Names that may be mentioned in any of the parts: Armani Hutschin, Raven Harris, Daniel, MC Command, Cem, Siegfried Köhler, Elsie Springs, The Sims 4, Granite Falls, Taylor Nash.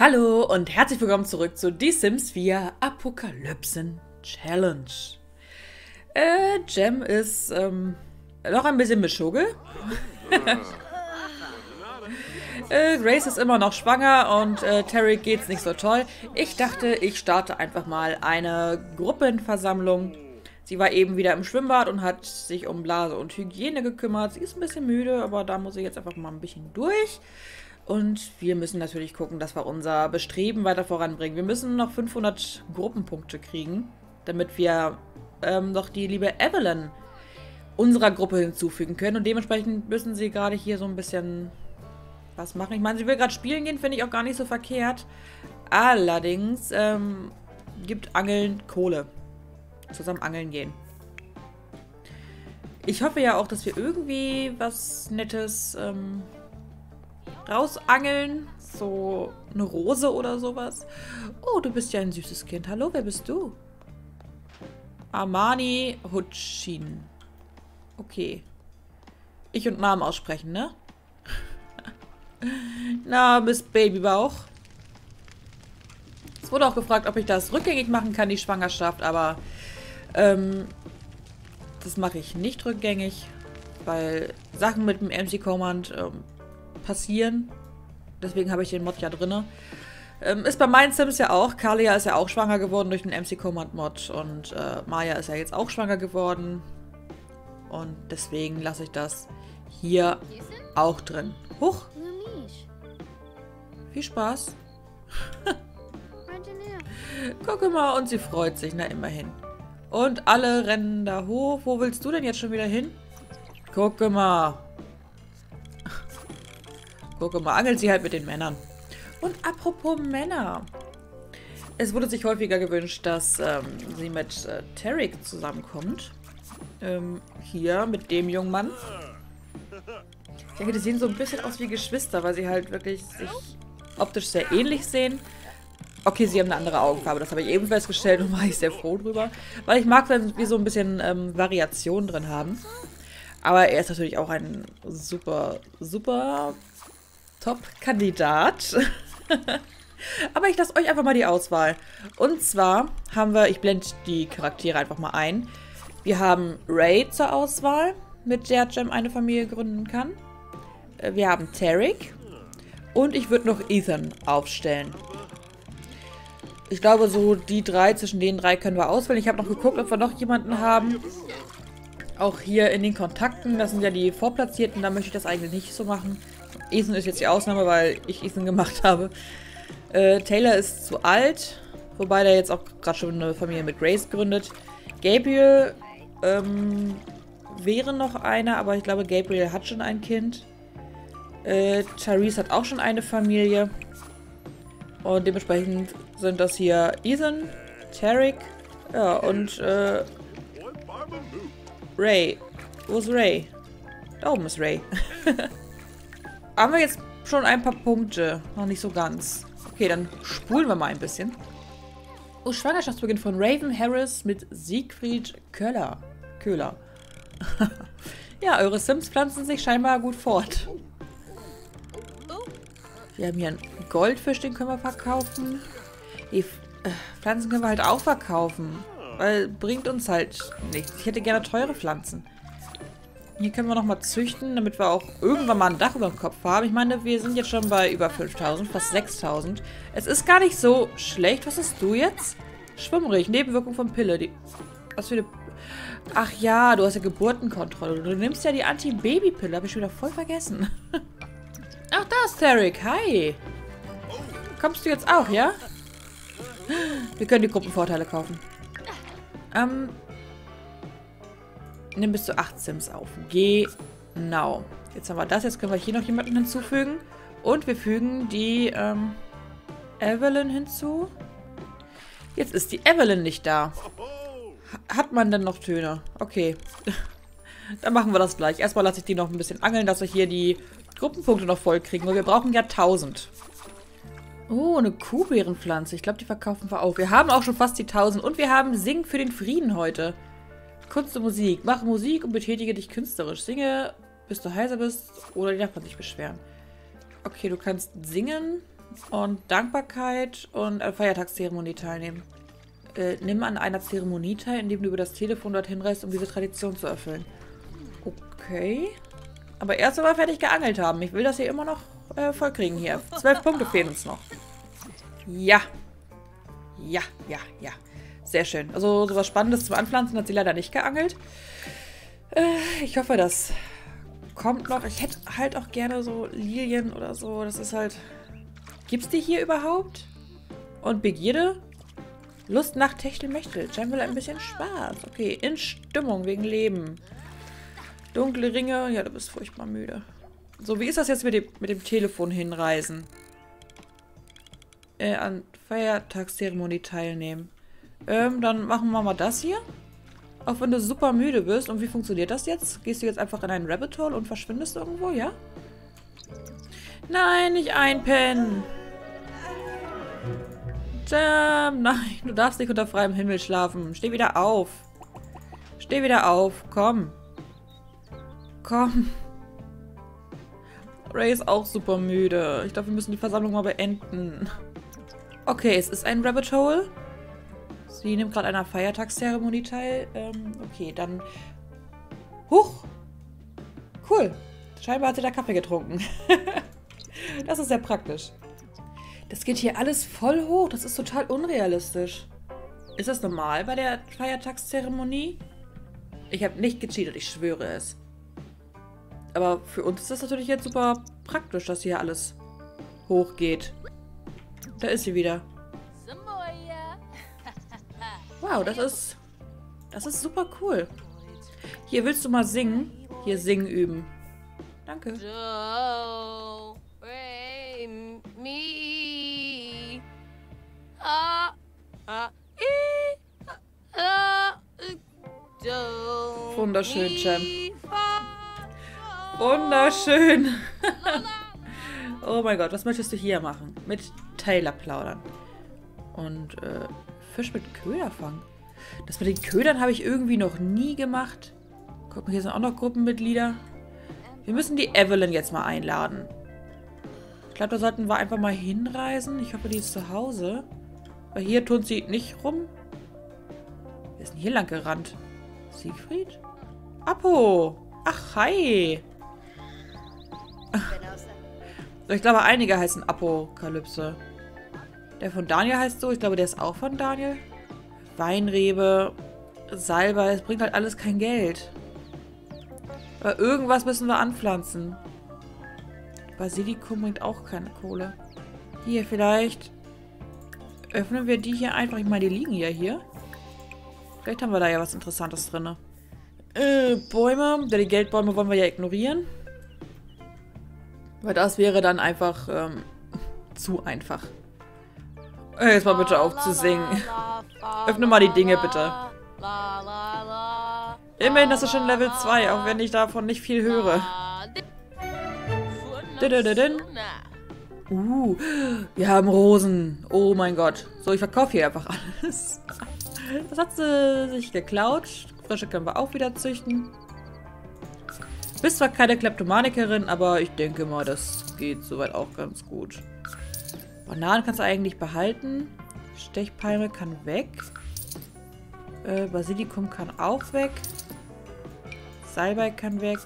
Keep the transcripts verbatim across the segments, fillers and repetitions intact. Hallo und herzlich willkommen zurück zu The Sims vier Apokalypse Challenge. Äh, Cem ist, ähm, noch ein bisschen mischugge. äh, Grace ist immer noch schwanger und äh, Terry geht's nicht so toll. Ich dachte, ich starte einfach mal eine Gruppenversammlung. Sie war eben wieder im Schwimmbad und hat sich um Blase und Hygiene gekümmert. Sie ist ein bisschen müde, aber da muss ich jetzt einfach mal ein bisschen durch. Und wir müssen natürlich gucken, dass wir unser Bestreben weiter voranbringen. Wir müssen noch fünfhundert Gruppenpunkte kriegen, damit wir ähm, noch die liebe Evelyn unserer Gruppe hinzufügen können. Und dementsprechend müssen sie gerade hier so ein bisschen was machen. Ich meine, sie will gerade spielen gehen, finde ich auch gar nicht so verkehrt. Allerdings ähm, gibt Angeln Kohle. Zusammen angeln gehen. Ich hoffe ja auch, dass wir irgendwie was Nettes... Ähm, rausangeln, so eine Rose oder sowas. Oh, du bist ja ein süßes Kind. Hallo, wer bist du? Armani Hutschin. Okay. Ich und Namen aussprechen, ne? Na, Miss Babybauch. Es wurde auch gefragt, ob ich das rückgängig machen kann, die Schwangerschaft, aber ähm, das mache ich nicht rückgängig, weil Sachen mit dem M C Command ähm, passieren. Deswegen habe ich den Mod ja drin. Ähm, ist bei meinen Sims ja auch. Kalia ist ja auch schwanger geworden durch den M C Command Mod und äh, Maya ist ja jetzt auch schwanger geworden. Und deswegen lasse ich das hier auch drin. Huch! Viel Spaß! Guck mal, und sie freut sich, na immerhin. Und alle rennen da hoch. Wo willst du denn jetzt schon wieder hin? Guck mal! Guck mal, angelt sie halt mit den Männern. Und apropos Männer. Es wurde sich häufiger gewünscht, dass ähm, sie mit äh, Tarek zusammenkommt. Ähm, hier, mit dem jungen Mann. Ich denke, die sehen so ein bisschen aus wie Geschwister, weil sie halt wirklich sich optisch sehr ähnlich sehen. Okay, sie haben eine andere Augenfarbe, das habe ich eben festgestellt und war ich sehr froh drüber. Weil ich mag, wenn wir so ein bisschen ähm, Variationen drin haben. Aber er ist natürlich auch ein super, super... Top-Kandidat. Aber ich lasse euch einfach mal die Auswahl. Und zwar haben wir, ich blende die Charaktere einfach mal ein. Wir haben Ray zur Auswahl, mit der Cem eine Familie gründen kann. Wir haben Tarek. Und ich würde noch Ethan aufstellen. Ich glaube, so die drei, zwischen den drei können wir auswählen. Ich habe noch geguckt, ob wir noch jemanden haben. Auch hier in den Kontakten, das sind ja die Vorplatzierten, da möchte ich das eigentlich nicht so machen. Ethan ist jetzt die Ausnahme, weil ich Ethan gemacht habe. Äh, Taylor ist zu alt, wobei der jetzt auch gerade schon eine Familie mit Grace gründet. Gabriel ähm, wäre noch einer, aber ich glaube, Gabriel hat schon ein Kind. Äh, Therese hat auch schon eine Familie. Und dementsprechend sind das hier Ethan, Tarek, ja, und äh, Ray. Wo ist Ray? Da oben ist Ray. Haben wir jetzt schon ein paar Punkte. Noch nicht so ganz. Okay, dann spulen wir mal ein bisschen. Oh, Schwangerschaftsbeginn von Raven Harris mit Siegfried Köhler. Köhler. Ja, eure Sims pflanzen sich scheinbar gut fort. Wir haben hier einen Goldfisch, den können wir verkaufen. Die Pflanzen können wir halt auch verkaufen. Weil bringt uns halt nichts. Ich hätte gerne teure Pflanzen. Hier können wir nochmal züchten, damit wir auch irgendwann mal ein Dach über dem Kopf haben. Ich meine, wir sind jetzt schon bei über fünftausend, fast sechstausend. Es ist gar nicht so schlecht. Was hast du jetzt? Schwummrig, Nebenwirkung von Pille. Die, was für eine... Ach ja, du hast ja Geburtenkontrolle. Du nimmst ja die Anti-Baby-Pille. Habe ich schon wieder voll vergessen. Ach, da ist Tarek. Hi. Kommst du jetzt auch, ja? Wir können die Gruppenvorteile kaufen. Ähm... Nimm bis zu acht Sims auf. Genau. Jetzt haben wir das. Jetzt können wir hier noch jemanden hinzufügen. Und wir fügen die ähm, Evelyn hinzu. Jetzt ist die Evelyn nicht da. Hat man denn noch Töne? Okay. Dann machen wir das gleich. Erstmal lasse ich die noch ein bisschen angeln, dass wir hier die Gruppenpunkte noch voll kriegen. Weil wir brauchen ja tausend. Oh, eine Kuhbeerenpflanze. Ich glaube, die verkaufen wir auch. Wir haben auch schon fast die tausend. Und wir haben Singen für den Frieden heute. Kunst und Musik. Mach Musik und betätige dich künstlerisch. Singe, bis du heiser bist oder die Nachbarn sich beschweren. Okay, du kannst singen. und Dankbarkeit und an Feiertagszeremonie teilnehmen. Äh, nimm an einer Zeremonie teil, indem du über das Telefon dorthin reist, um diese Tradition zu erfüllen. Okay. Aber erst einmal fertig geangelt haben. Ich will das hier immer noch äh, voll kriegen hier. Zwölf Punkte fehlen uns noch. Ja. Ja, ja, ja. Sehr schön. Also sowas Spannendes zum Anpflanzen hat sie leider nicht geangelt. Äh, ich hoffe, das kommt noch. Ich hätte halt auch gerne so Lilien oder so. Das ist halt... Gibt's die hier überhaupt? Und Begierde? Lust nach Techtelmechtel. Cem will ein bisschen Spaß. Okay, in Stimmung wegen Leben. Dunkle Ringe. Ja, du bist furchtbar müde. So, wie ist das jetzt mit dem, mit dem Telefon hinreisen? Äh, an Feiertagszeremonie teilnehmen. Ähm, dann machen wir mal das hier. Auch wenn du super müde bist. Und wie funktioniert das jetzt? Gehst du jetzt einfach in einen Rabbit Hole und verschwindest irgendwo, ja? Nein, nicht einpennen! Cem, nein, du darfst nicht unter freiem Himmel schlafen. Steh wieder auf. Steh wieder auf, komm. Komm. Ray ist auch super müde. Ich glaube, wir müssen die Versammlung mal beenden. Okay, es ist ein Rabbit Hole. Sie nimmt gerade an einer Feiertagszeremonie teil. Ähm, okay, dann... Huch! Cool. Scheinbar hat sie da Kaffee getrunken. Das ist sehr praktisch. Das geht hier alles voll hoch. Das ist total unrealistisch. Ist das normal bei der Feiertagszeremonie? Ich habe nicht gecheatet, ich schwöre es. Aber für uns ist das natürlich jetzt super praktisch, dass hier alles hochgeht. Da ist sie wieder. Wow, das ist... Das ist super cool. Hier willst du mal singen? Hier singen üben. Danke. Wunderschön, Cem. Wunderschön. Oh mein Gott, was möchtest du hier machen? Mit Taylor plaudern. Und äh, Fisch mit Köder fangen. Das mit den Ködern habe ich irgendwie noch nie gemacht. Guck mal, hier sind auch noch Gruppenmitglieder. Wir müssen die Evelyn jetzt mal einladen. Ich glaube, da sollten wir einfach mal hinreisen. Ich hoffe, die ist zu Hause. Weil hier tun sie nicht rum. Wir sind hier lang gerannt. Siegfried? Apo! Ach, hi! Ich glaube, einige heißen Apokalypse. Der von Daniel heißt so. Ich glaube, der ist auch von Daniel. Weinrebe, Salbei. Es bringt halt alles kein Geld. Aber irgendwas müssen wir anpflanzen. Basilikum bringt auch keine Kohle. Hier, vielleicht öffnen wir die hier einfach. Ich meine, die liegen ja hier. Vielleicht haben wir da ja was Interessantes drin. Äh, Bäume. Ja, die Geldbäume wollen wir ja ignorieren. Weil das wäre dann einfach ähm, zu einfach. Äh, jetzt mal bitte auf zu singen. Öffne mal die Dinge, bitte. Immerhin, das ist schon Level zwei, auch wenn ich davon nicht viel höre. Uh, wir haben Rosen. Oh mein Gott. So, ich verkaufe hier einfach alles. Das hat sie sich geklaut. Frische können wir auch wieder züchten. Bist zwar keine Kleptomanikerin, aber ich denke mal, das geht soweit auch ganz gut. Bananen kannst du eigentlich behalten. Stechpalme kann weg. Äh, Basilikum kann auch weg. Salbei kann weg.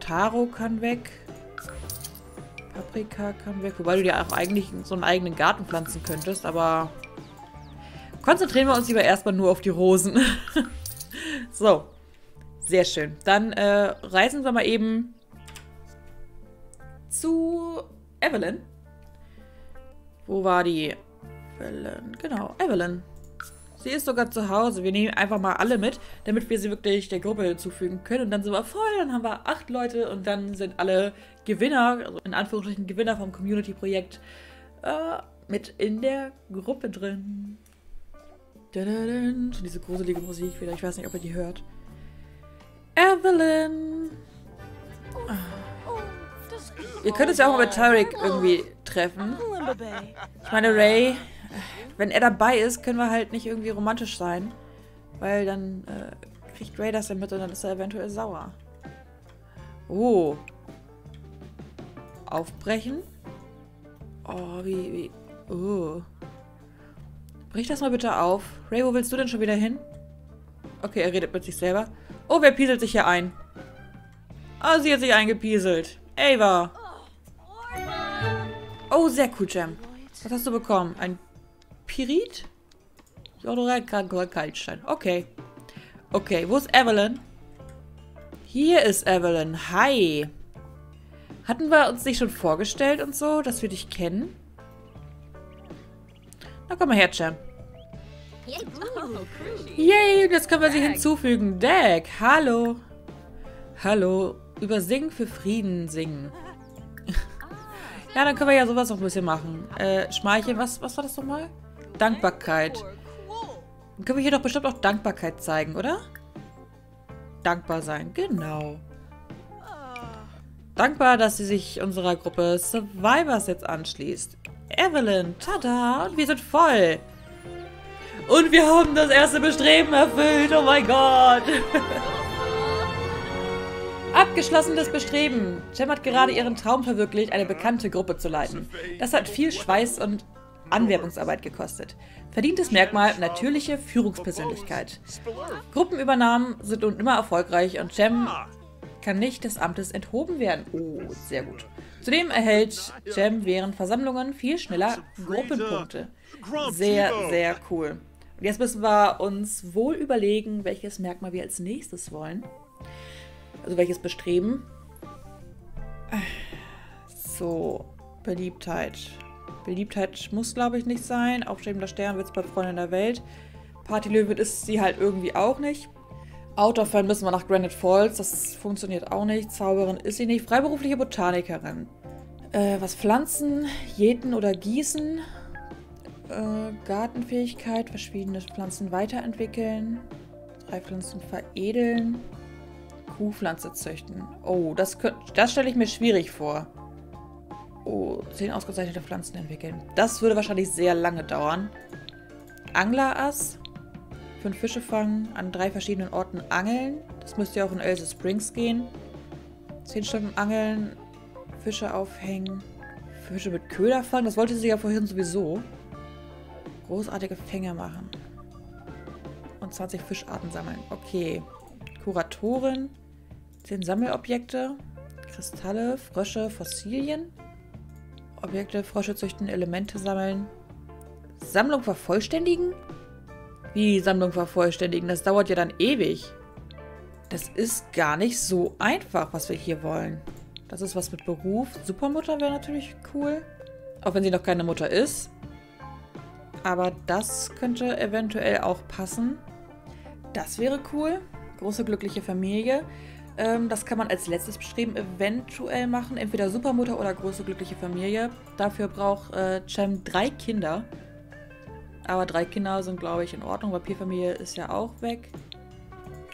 Taro kann weg. Paprika kann weg. Wobei du dir auch eigentlich so einen eigenen Garten pflanzen könntest, aber konzentrieren wir uns lieber erstmal nur auf die Rosen. So. Sehr schön. Dann äh, reisen wir mal eben zu Evelyn. Wo war die? Evelyn. Genau, Evelyn. Sie ist sogar zu Hause. Wir nehmen einfach mal alle mit, damit wir sie wirklich der Gruppe hinzufügen können. Und dann sind wir voll. Dann haben wir acht Leute und dann sind alle Gewinner, also in Anführungsstrichen Gewinner vom Community-Projekt, äh, mit in der Gruppe drin. Schon diese gruselige Musik wieder. Ich weiß nicht, ob ihr die hört. Evelyn! Ihr könnt es ja auch mal mit Tarek irgendwie treffen. Ich meine, Ray... Wenn er dabei ist, können wir halt nicht irgendwie romantisch sein. Weil dann äh, kriegt Ray das ja mit und dann ist er eventuell sauer. Oh. Aufbrechen. Oh, wie, wie... Oh. Brich das mal bitte auf. Ray, wo willst du denn schon wieder hin? Okay, er redet mit sich selber. Oh, wer pieselt sich hier ein? Ah, oh, sie hat sich eingepieselt. Ava. Oh, sehr cool, Cem. Was hast du bekommen? Ein Pirit? Kaltstein. Okay. Okay, wo ist Evelyn? Hier ist Evelyn. Hi. Hatten wir uns nicht schon vorgestellt und so, dass wir dich kennen? Na, komm mal her, Cem. Yay, und jetzt können wir sie hinzufügen. Dag, hallo. Hallo. Über Singen für Frieden singen. Ja, dann können wir ja sowas noch ein bisschen machen. Äh, Schmeicheln, was, was war das nochmal? Dankbarkeit. Dann können wir hier doch bestimmt auch Dankbarkeit zeigen, oder? Dankbar sein, genau. Dankbar, dass sie sich unserer Gruppe Survivors jetzt anschließt. Evelyn, tada, und wir sind voll. Und wir haben das erste Bestreben erfüllt, oh mein Gott. Abgeschlossenes Bestreben. Cem hat gerade ihren Traum verwirklicht, eine bekannte Gruppe zu leiten. Das hat viel Schweiß und Anwerbungsarbeit gekostet. Verdientes Merkmal, natürliche Führungspersönlichkeit. Gruppenübernahmen sind nun immer erfolgreich und Cem kann nicht des Amtes enthoben werden. Oh, sehr gut. Zudem erhält Cem während Versammlungen viel schneller Gruppenpunkte. Sehr, sehr cool. Und jetzt müssen wir uns wohl überlegen, welches Merkmal wir als nächstes wollen. Also welches Bestreben. So, Beliebtheit. Beliebtheit muss, glaube ich, nicht sein. Aufstrebender Stern wird es bei Freunden der Welt. Partylöwin ist sie halt irgendwie auch nicht. Outdoor-Fan müssen wir nach Granite Falls. Das funktioniert auch nicht. Zauberin ist sie nicht. Freiberufliche Botanikerin. Äh, was pflanzen? Jäten oder gießen? Äh, Gartenfähigkeit. Verschiedene Pflanzen weiterentwickeln. Drei Pflanzen veredeln. Kuhpflanze züchten. Oh, das, das stelle ich mir schwierig vor. Oh, zehn ausgezeichnete Pflanzen entwickeln. Das würde wahrscheinlich sehr lange dauern. Anglerass. Fünf Fische fangen. An drei verschiedenen Orten angeln. Das müsste ja auch in Elsie Springs gehen. Zehn Stunden angeln. Fische aufhängen. Fische mit Köder fangen. Das wollte sie ja vorhin sowieso. Großartige Fänge machen. Und zwanzig Fischarten sammeln. Okay. Kuratorin. zehn Sammelobjekte. Kristalle, Frösche, Fossilien. Objekte, Frösche züchten, Elemente sammeln. Sammlung vervollständigen? Wie Sammlung vervollständigen? Das dauert ja dann ewig. Das ist gar nicht so einfach, was wir hier wollen. Das ist was mit Beruf. Supermutter wäre natürlich cool. Auch wenn sie noch keine Mutter ist. Aber das könnte eventuell auch passen. Das wäre cool. Große glückliche Familie. Das kann man als letztes Bestreben eventuell machen. Entweder Supermutter oder große glückliche Familie. Dafür braucht äh, Cem drei Kinder. Aber drei Kinder sind, glaube ich, in Ordnung. Papierfamilie ist ja auch weg.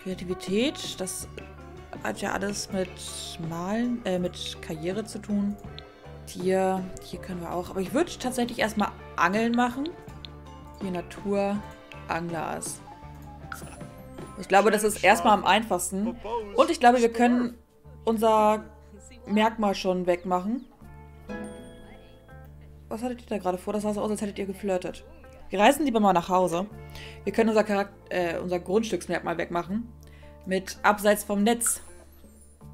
Kreativität, das hat ja alles mit Malen, äh, mit Karriere zu tun. Hier, hier können wir auch. Aber ich würde tatsächlich erstmal Angeln machen. Hier Natur, Angleras. Ich glaube, das ist erstmal am einfachsten. Und ich glaube, wir können unser Merkmal schon wegmachen. Was hattet ihr da gerade vor? Das sah so aus, als hättet ihr geflirtet. Wir reisen lieber mal nach Hause. Wir können unser, Charakter, äh, unser Grundstücksmerkmal wegmachen. Mit Abseits vom Netz.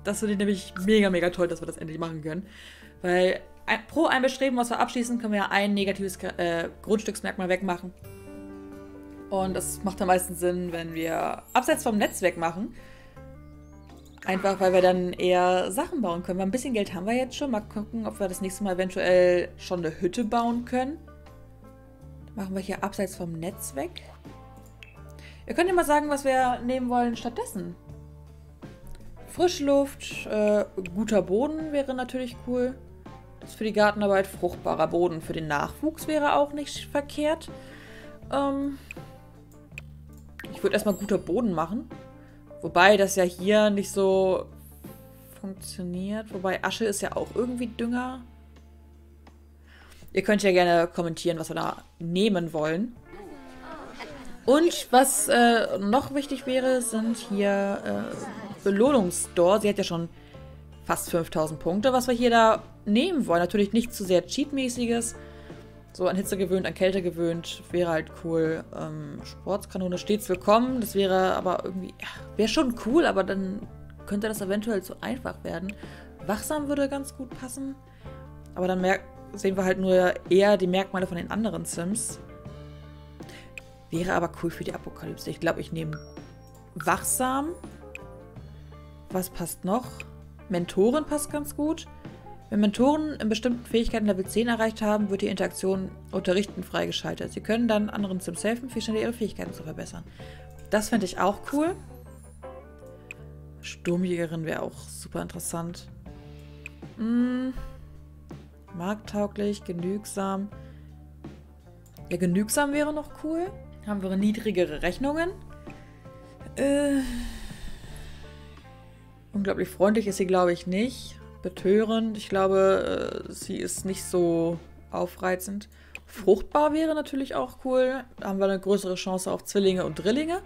Das finde ich nämlich mega, mega toll, dass wir das endlich machen können. Weil ein, pro ein Bestreben, was wir abschließen, können wir ein negatives äh, Grundstücksmerkmal wegmachen. Und das macht am meisten Sinn, wenn wir abseits vom Netz wegmachen. Einfach, weil wir dann eher Sachen bauen können. Weil ein bisschen Geld haben wir jetzt schon. Mal gucken, ob wir das nächste Mal eventuell schon eine Hütte bauen können. Dann machen wir hier abseits vom Netz weg. Ihr könnt ja mal sagen, was wir nehmen wollen stattdessen. Frischluft, äh, guter Boden wäre natürlich cool. Das ist für die Gartenarbeit fruchtbarer Boden. Für den Nachwuchs wäre auch nicht verkehrt. Ähm... Ich würde erstmal guter Boden machen. Wobei das ja hier nicht so funktioniert. Wobei Asche ist ja auch irgendwie Dünger. Ihr könnt ja gerne kommentieren, was wir da nehmen wollen. Und was äh, noch wichtig wäre, sind hier äh, Belohnungsstore. Sie hat ja schon fast fünftausend Punkte, was wir hier da nehmen wollen. Natürlich nichts zu sehr Cheat-mäßiges. So an Hitze gewöhnt, an Kälte gewöhnt, wäre halt cool. Ähm, Sportskanone stets willkommen, das wäre aber irgendwie, ja, wäre schon cool, aber dann könnte das eventuell zu einfach werden. Wachsam würde ganz gut passen, aber dann sehen wir halt nur eher die Merkmale von den anderen Sims. Wäre aber cool für die Apokalypse. Ich glaube, ich nehme Wachsam. Was passt noch? Mentoren passt ganz gut. Wenn Mentoren in bestimmten Fähigkeiten Level zehn erreicht haben, wird die Interaktion Unterrichten freigeschaltet. Sie können dann anderen Sims helfen, viel schneller ihre Fähigkeiten zu verbessern. Das fände ich auch cool. Sturmjägerin wäre auch super interessant. Hm. Marktauglich, genügsam. Ja, genügsam wäre noch cool. Haben wir niedrigere Rechnungen. Äh. Unglaublich freundlich ist sie, glaube ich, nicht. Betörend. Ich glaube, sie ist nicht so aufreizend. Fruchtbar wäre natürlich auch cool. Da haben wir eine größere Chance auf Zwillinge und Drillinge.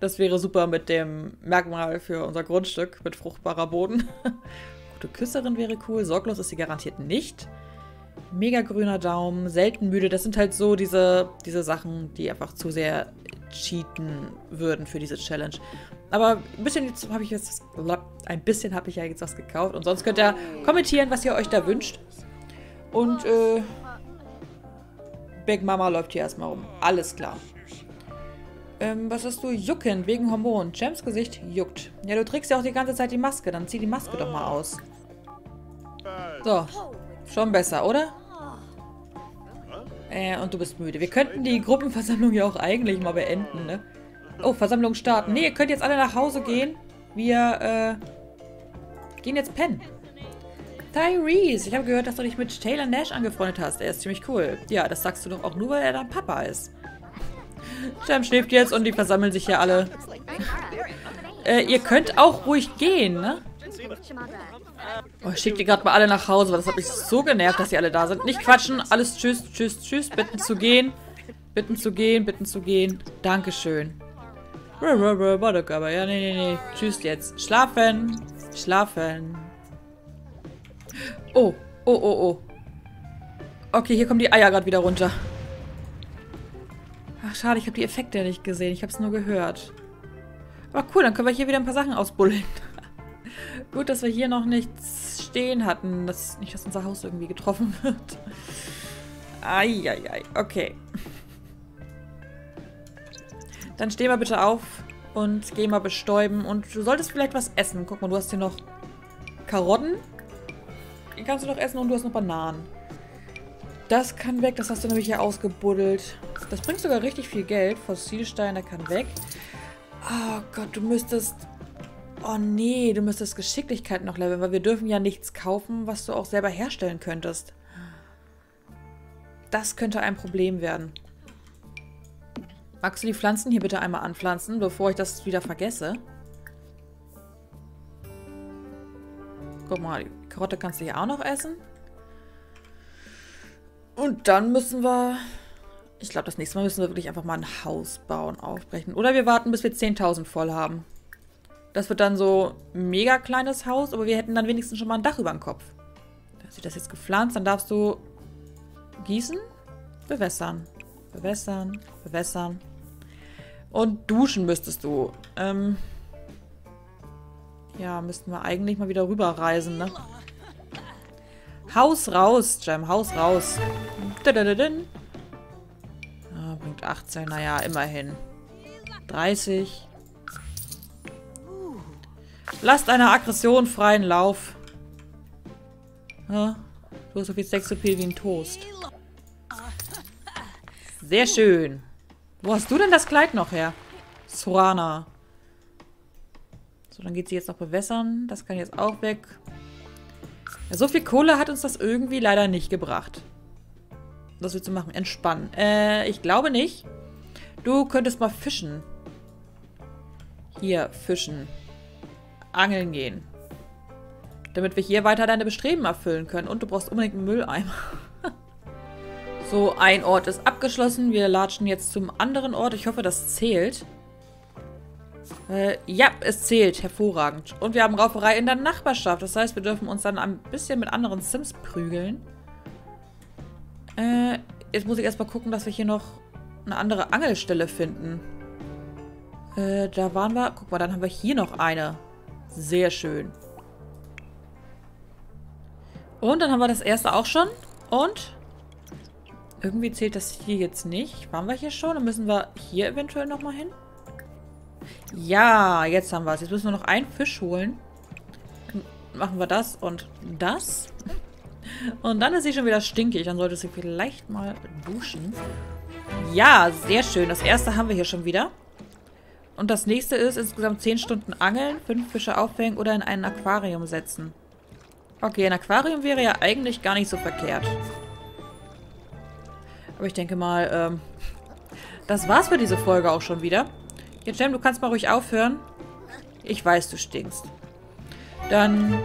Das wäre super mit dem Merkmal für unser Grundstück, mit fruchtbarer Boden. Gute Küsserin wäre cool. Sorglos ist sie garantiert nicht. Mega grüner Daumen, selten müde. Das sind halt so diese, diese Sachen, die einfach zu sehr cheaten würden für diese Challenge. Aber ein bisschen habe ich jetzt ein bisschen habe ich ja jetzt was gekauft. Und sonst könnt ihr kommentieren, was ihr euch da wünscht. Und äh, Big Mama läuft hier erstmal rum. Alles klar. Ähm, was hast du? Jucken wegen Hormonen. Cems Gesicht juckt. Ja, du trägst ja auch die ganze Zeit die Maske. Dann zieh die Maske doch mal aus. So. Schon besser, oder? Äh, und du bist müde. Wir könnten die Gruppenversammlung ja auch eigentlich mal beenden, ne? Oh, Versammlung starten. Ne, ihr könnt jetzt alle nach Hause gehen. Wir, äh, gehen jetzt pennen. Tyrese, ich habe gehört, dass du dich mit Taylor Nash angefreundet hast. Er ist ziemlich cool. Ja, das sagst du doch auch nur, weil er dein Papa ist. Cem schläft jetzt und die versammeln sich ja alle. äh, ihr könnt auch ruhig gehen, ne? Oh, ich schicke die gerade mal alle nach Hause, weil das hat mich so genervt, dass sie alle da sind. Nicht quatschen, alles tschüss, tschüss, tschüss, bitten zu gehen, bitten zu gehen, bitten zu gehen. Dankeschön. Ja, nee, nee, nee, tschüss jetzt. Schlafen, schlafen. Oh, oh, oh, oh. Okay, hier kommen die Eier gerade wieder runter. Ach, schade, ich habe die Effekte nicht gesehen, ich habe es nur gehört. Aber cool, dann können wir hier wieder ein paar Sachen ausbuddeln. Gut, dass wir hier noch nichts stehen hatten. Dass, nicht, dass unser Haus irgendwie getroffen wird. Eieiei. Okay. Dann steh mal bitte auf und geh mal bestäuben. Und du solltest vielleicht was essen. Guck mal, du hast hier noch Karotten. Die kannst du noch essen und du hast noch Bananen. Das kann weg. Das hast du nämlich hier ausgebuddelt. Das bringt sogar richtig viel Geld. Fossilsteine kann weg. Oh Gott, du müsstest... Oh nee, du müsstest Geschicklichkeit noch leveln, weil wir dürfen ja nichts kaufen, was du auch selber herstellen könntest. Das könnte ein Problem werden. Magst du die Pflanzen hier bitte einmal anpflanzen, bevor ich das wieder vergesse? Guck mal, die Karotte kannst du hier auch noch essen. Und dann müssen wir... Ich glaube, das nächste Mal müssen wir wirklich einfach mal ein Haus bauen, aufbrechen. Oder wir warten, bis wir zehntausend voll haben. Das wird dann so ein mega kleines Haus, aber wir hätten dann wenigstens schon mal ein Dach über dem Kopf. Da hast du das jetzt gepflanzt, dann darfst du gießen, bewässern, bewässern, bewässern. Und duschen müsstest du. Ähm ja, müssten wir eigentlich mal wieder rüberreisen, ne? Haus raus, Cem, Haus raus. Ah, bringt achtzehn, naja, immerhin. dreißig. Lasst einer Aggression freien Lauf. Ja, du hast so viel Sexappeal wie ein Toast. Sehr schön. Wo hast du denn das Kleid noch her? Sorana. So, dann geht sie jetzt noch bewässern. Das kann jetzt auch weg. Ja, so viel Kohle hat uns das irgendwie leider nicht gebracht. Was willst du machen? Entspannen. Äh, ich glaube nicht. Du könntest mal fischen. Hier, fischen. Angeln gehen. Damit wir hier weiter deine Bestreben erfüllen können. Und du brauchst unbedingt einen Mülleimer. So, ein Ort ist abgeschlossen. Wir latschen jetzt zum anderen Ort. Ich hoffe, das zählt. Äh, ja, es zählt. Hervorragend. Und wir haben Rauferei in der Nachbarschaft. Das heißt, wir dürfen uns dann ein bisschen mit anderen Sims prügeln. Äh, jetzt muss ich erstmal gucken, dass wir hier noch eine andere Angelstelle finden. Äh, da waren wir. Guck mal, dann haben wir hier noch eine. Sehr schön. Und dann haben wir das erste auch schon. Und irgendwie zählt das hier jetzt nicht. Waren wir hier schon? Dann müssen wir hier eventuell nochmal hin. Ja, jetzt haben wir es. Jetzt müssen wir noch einen Fisch holen. Dann machen wir das und das. Und dann ist sie schon wieder stinkig. Dann sollte sie vielleicht mal duschen. Ja, sehr schön. Das erste haben wir hier schon wieder. Und das nächste ist insgesamt zehn Stunden angeln, fünf Fische aufhängen oder in ein Aquarium setzen. Okay, ein Aquarium wäre ja eigentlich gar nicht so verkehrt. Aber ich denke mal, ähm, das war's für diese Folge auch schon wieder. Jetzt, Cem, du kannst mal ruhig aufhören. Ich weiß, du stinkst. Dann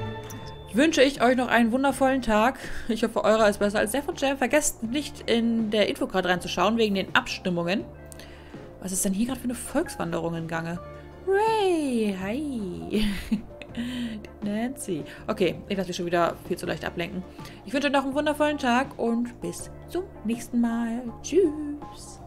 wünsche ich euch noch einen wundervollen Tag. Ich hoffe, eurer ist besser als der von Cem. Vergesst nicht, in der Info gerade reinzuschauen, wegen den Abstimmungen. Was ist denn hier gerade für eine Volkswanderung in Gange? Ray, hi. Nancy. Okay, ich lasse mich schon wieder viel zu leicht ablenken. Ich wünsche euch noch einen wundervollen Tag und bis zum nächsten Mal. Tschüss.